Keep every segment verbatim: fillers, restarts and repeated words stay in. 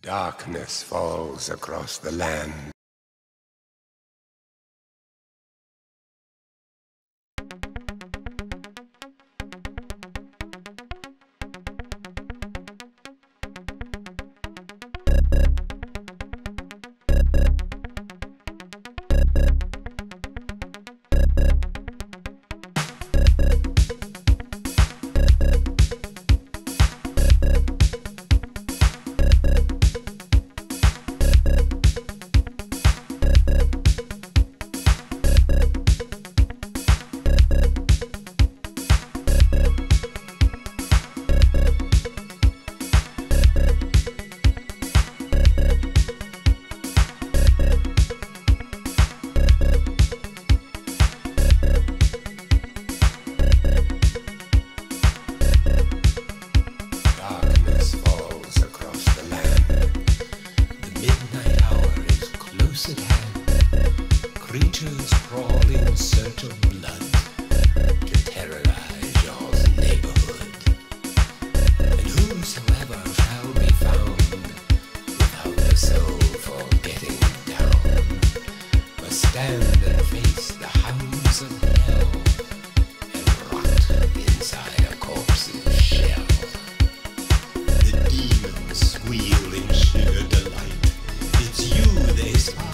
Darkness falls across the land. Creatures crawl in search of blood to terrorize your neighborhood, and whosoever shall be found without a soul for getting down must stand and face the hounds of hell and rot inside a corpse's shell. The demons squeal in sheer delight. It's you they spy,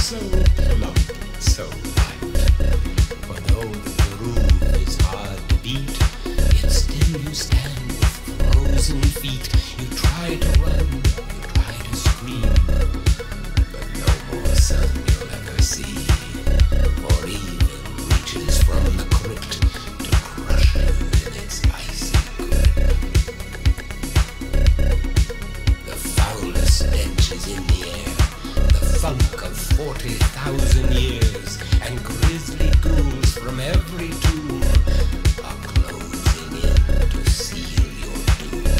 so plump, so light. For though the groove is hard to beat, yet still you stand with frozen feet. You try to run, you try to scream, but no more sun you'll ever see. For evil reaches from the crypt to crush you in its icy grip. The foulest stench is in the air, the funk of forty thousand years, and grisly ghouls from every tomb are closing in to seal your doom.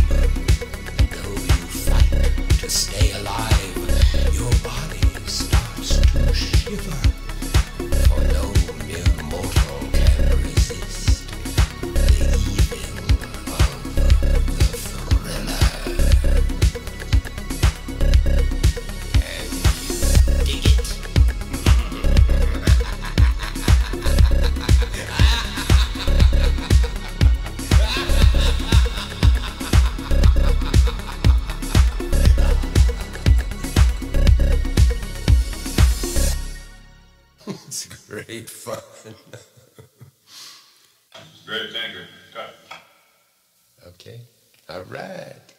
And though you fight to stay alive, your body starts to shiver, for no mere mortal can resist the evil of the thriller. And you dig it. It's great fun. Great, thank you. Cut. Okay. All right.